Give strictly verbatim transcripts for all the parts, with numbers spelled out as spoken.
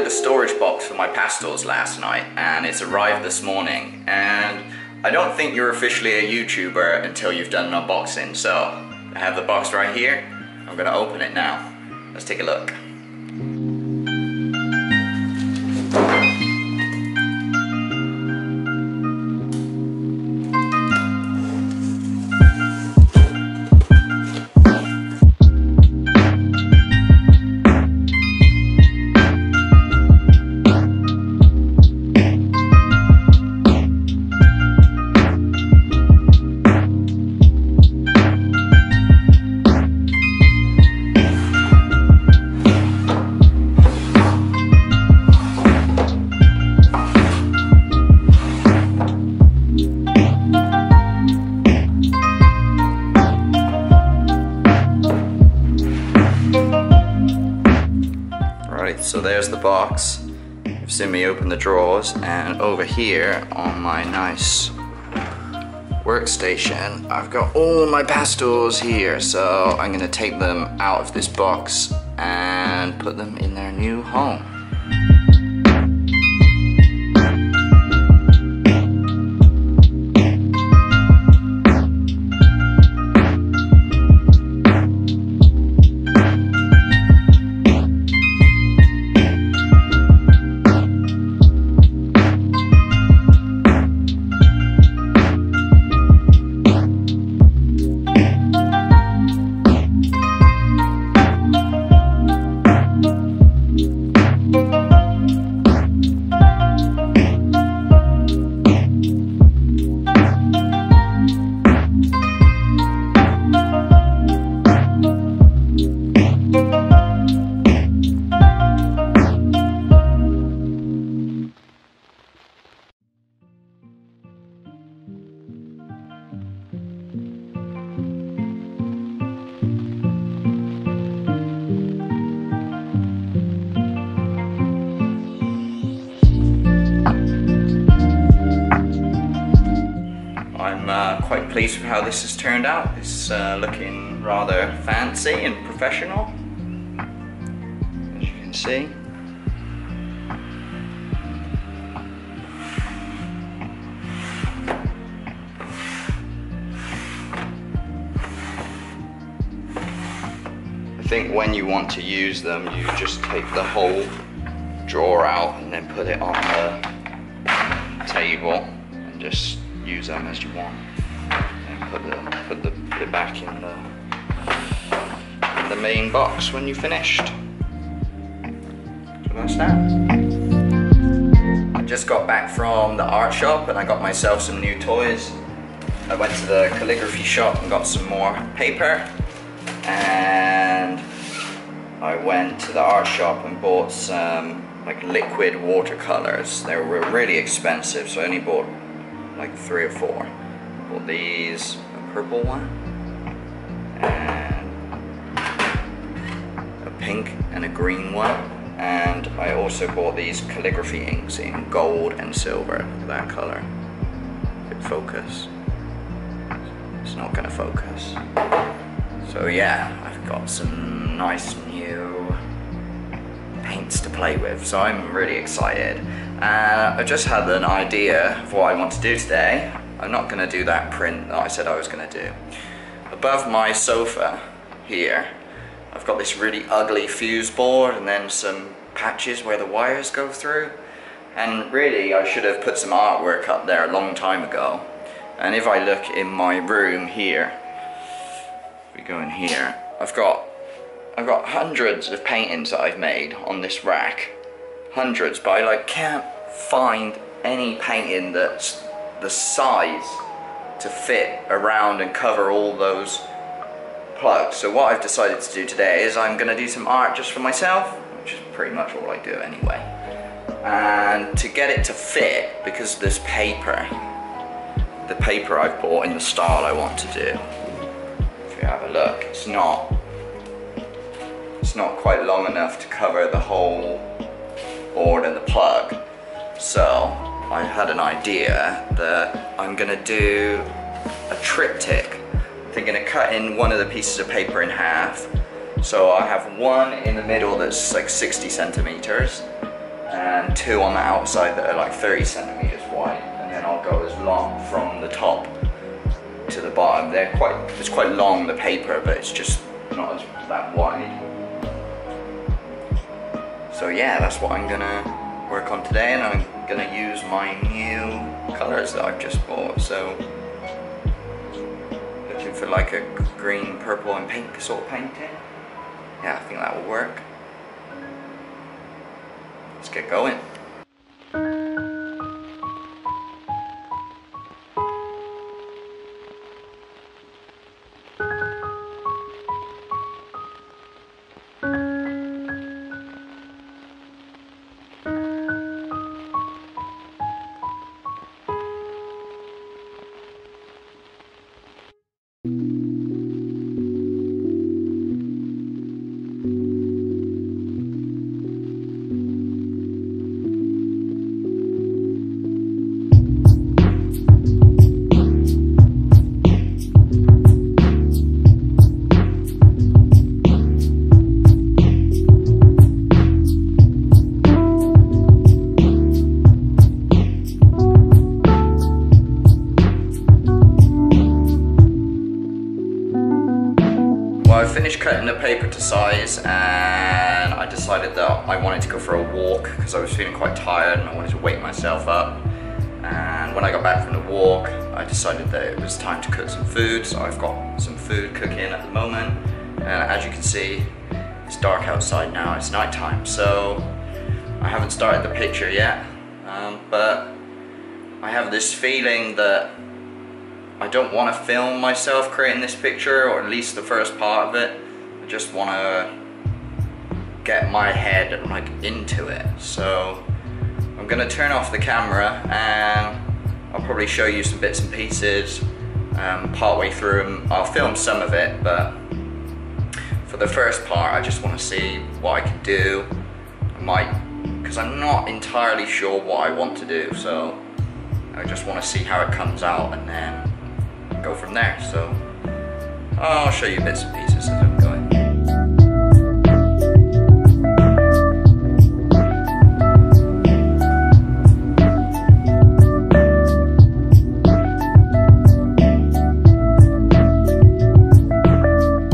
ordered a storage box for my pastors last night and it's arrived this morning, and I don't think you're officially a YouTuber until you've done an unboxing, so I have the box right here. I'm gonna open it now. Let's take a look. So there's the box. You've seen me open the drawers, and over here on my nice workstation I've got all my pastors here, so I'm gonna take them out of this box and put them in their new home. Uh, quite pleased with how this has turned out. It's uh, looking rather fancy and professional, as you can see. I think when you want to use them, you just take the whole drawer out and then put it on the table and just use them as you want, and put, the, put, the, put it back in the, in the main box when you're finished. So that's that. I just got back from the art shop and I got myself some new toys. I went to the calligraphy shop and got some more paper, and I went to the art shop and bought some like liquid watercolors. They were really expensive, so I only bought like three or four. Well, these, a purple one, and a pink and a green one, and I also bought these calligraphy inks in gold and silver, that color. It focus. It's not gonna focus. So yeah, I've got some nice new paints to play with, so I'm really excited. Uh, I just had an idea of what I want to do today. I'm not going to do that print that I said I was going to do. Above my sofa here, I've got this really ugly fuse board and then some patches where the wires go through. And really, I should have put some artwork up there a long time ago. And if I look in my room here, if we go in here, I've got I've got hundreds of paintings that I've made on this rack. Hundreds, but I like can't find any painting that's the size to fit around and cover all those plugs. So what I've decided to do today is I'm gonna do some art just for myself, which is pretty much all I do anyway. And to get it to fit, because this paper, the paper I've bought in the style I want to do, if you have a look, it's not It's not quite long enough to cover the whole board and the plug. So I had an idea that I'm gonna do a triptych. I think I'm gonna cut in one of the pieces of paper in half. So I have one in the middle that's like sixty centimeters, and two on the outside that are like thirty centimeters wide, and then I'll go as long from the top to the bottom. They're quite, it's quite long, the paper, but it's just not as that wide. So yeah, that's what I'm gonna work on today, and I'm gonna use my new colors that I've just bought. So looking for like a green, purple and pink sort of painting. Yeah, I think that will work. Let's get going. Well, I finished cutting the paper to size, and I decided that I wanted to go for a walk because I was feeling quite tired and I wanted to wake myself up. And when I got back from the walk, I decided that it was time to cook some food, so I've got some food cooking at the moment. And as you can see, it's dark outside now, it's night time, so I haven't started the picture yet, um, but I have this feeling that I don't want to film myself creating this picture, or at least the first part of it. I just want to get my head like into it. So I'm going to turn off the camera and I'll probably show you some bits and pieces um, partway through, and I'll film some of it, but for the first part I just want to see what I can do. I might, because I'm not entirely sure what I want to do, so I just want to see how it comes out and then go from there. So I'll show you bits and pieces as I'm going.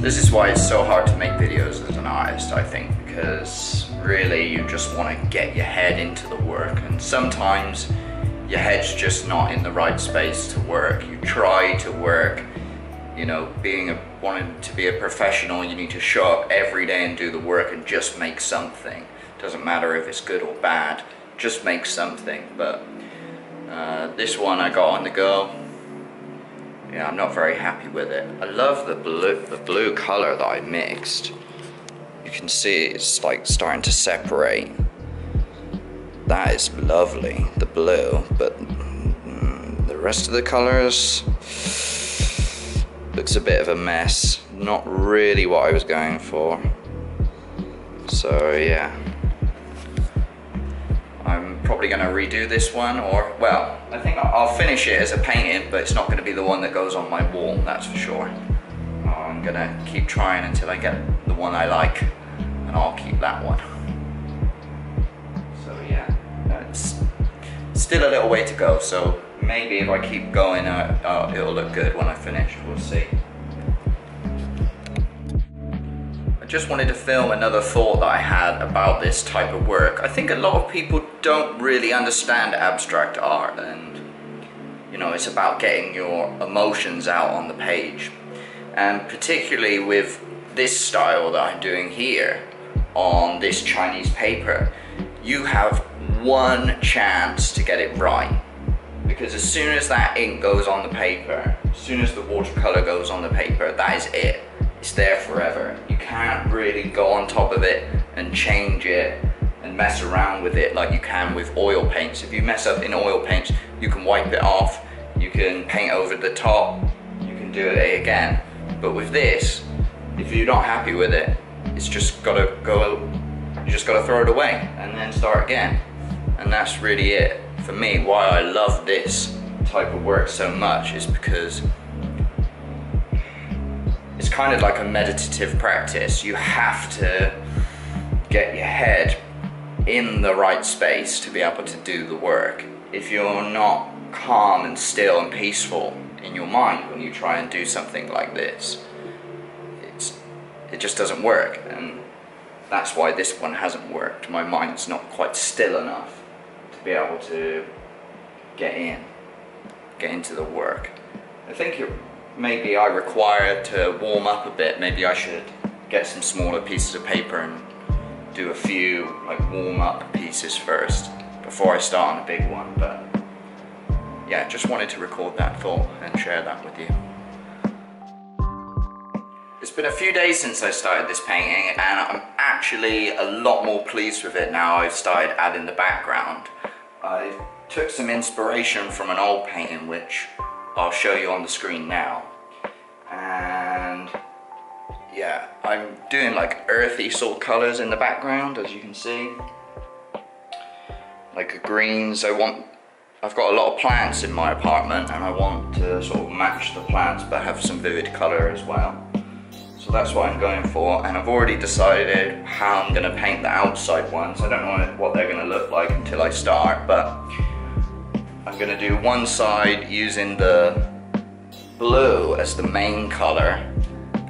This is why it's so hard to make videos as an artist, I think, because really you just want to get your head into the work, and sometimes your head's just not in the right space to work. You try to work, you know, being a, wanting to be a professional, you need to show up every day and do the work and just make something. Doesn't matter if it's good or bad, just make something. But uh, this one I got on the go, yeah, I'm not very happy with it. I love the blue, the blue color that I mixed. You can see it's like starting to separate. That is lovely, the blue, but mm, the rest of the colors looks a bit of a mess. Not really what I was going for. So yeah, I'm probably gonna redo this one, or, well, I think I'll finish it as a painting, but it's not gonna be the one that goes on my wall, that's for sure. I'm gonna keep trying until I get the one I like, and I'll keep that one. It's still a little way to go, so maybe if I keep going, uh, uh, it'll look good when I finish, we'll see. I just wanted to film another thought that I had about this type of work. I think a lot of people don't really understand abstract art, and you know, it's about getting your emotions out on the page. And particularly with this style that I'm doing here on this Chinese paper, you have one chance to get it right, because as soon as that ink goes on the paper, as soon as the watercolor goes on the paper, that is it. It's there forever. You can't really go on top of it and change it and mess around with it like you can with oil paints. If you mess up in oil paints, you can wipe it off, you can paint over the top, you can do it again. But with this, if you're not happy with it, it's just gotta go, you just gotta throw it away and then start again. And that's really it for me. Why I love this type of work so much is because it's kind of like a meditative practice. You have to get your head in the right space to be able to do the work. If you're not calm and still and peaceful in your mind when you try and do something like this, it's, it just doesn't work, and that's why this one hasn't worked. My mind's not quite still enough to be able to get in, get into the work. I think it, maybe I require to warm up a bit. Maybe I should get some smaller pieces of paper and do a few like warm up pieces first before I start on a big one. But yeah, just wanted to record that thought and share that with you. It's been a few days since I started this painting, and I'm actually a lot more pleased with it now I've started adding the background. I took some inspiration from an old painting which I'll show you on the screen now. And yeah, I'm doing like earthy sort of colours in the background, as you can see. Like a greens, I want I've got a lot of plants in my apartment, and I want to sort of match the plants but have some vivid colour as well. So that's what I'm going for, and I've already decided how I'm going to paint the outside ones. I don't know what they're going to look like until I start, but I'm going to do one side using the blue as the main colour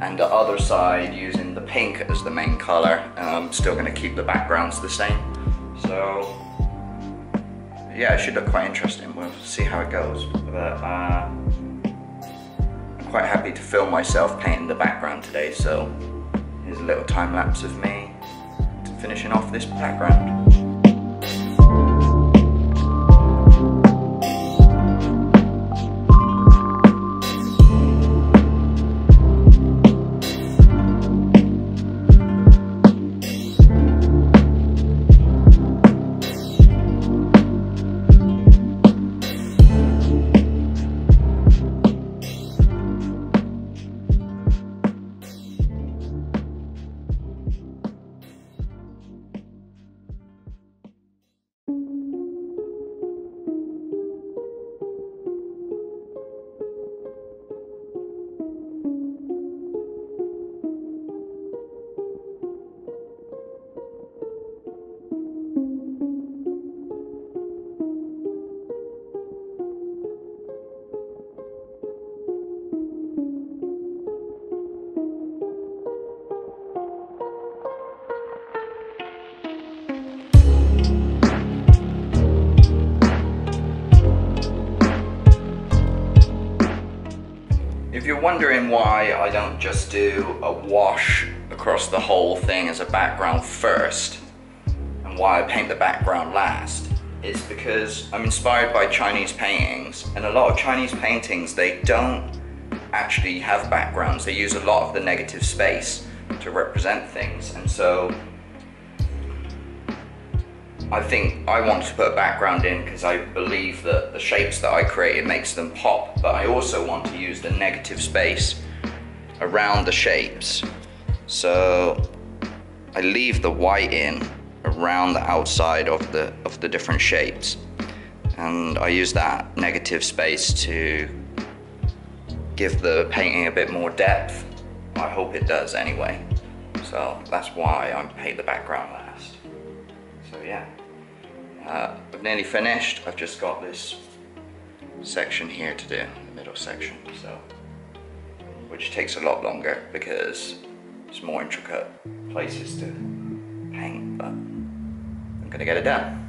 and the other side using the pink as the main colour, and I'm still going to keep the backgrounds the same. So yeah, it should look quite interesting. We'll see how it goes. But uh, I'm quite happy to film myself painting the background today, so here's a little time lapse of me finishing off this background. If you're wondering why I don't just do a wash across the whole thing as a background first, and why I paint the background last, it's because I'm inspired by Chinese paintings, and a lot of Chinese paintings, they don't actually have backgrounds. They use a lot of the negative space to represent things, and so I think I want to put a background in because I believe that the shapes that I created makes them pop, but I also want to use the negative space around the shapes. So I leave the white in around the outside of the, of the different shapes, and I use that negative space to give the painting a bit more depth. I hope it does anyway. So that's why I paint the background last. So yeah, uh, I've nearly finished. I've just got this section here to do, the middle section, so, which takes a lot longer because it's more intricate places to paint, but I'm gonna get it done.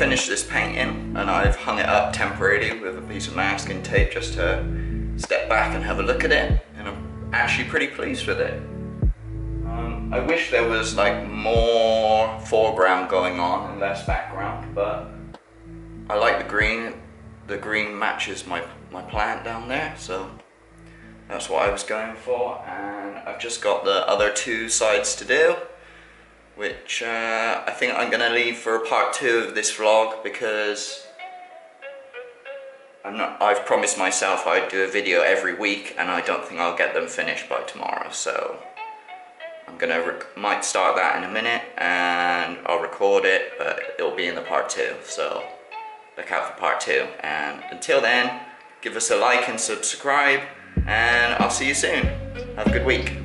finished this painting and I've hung it up temporarily with a piece of masking tape just to step back and have a look at it, and I'm actually pretty pleased with it. Um, I wish there was like more foreground going on and less background, but I like the green. The green matches my, my plant down there, so that's what I was going for. And I've just got the other two sides to do, which uh, I think I'm going to leave for part two of this vlog, because I'm not, I've promised myself I'd do a video every week and I don't think I'll get them finished by tomorrow, so I'm going to might start that in a minute and I'll record it, but it'll be in the part two, so look out for part two. And until then, give us a like and subscribe, and I'll see you soon. Have a good week.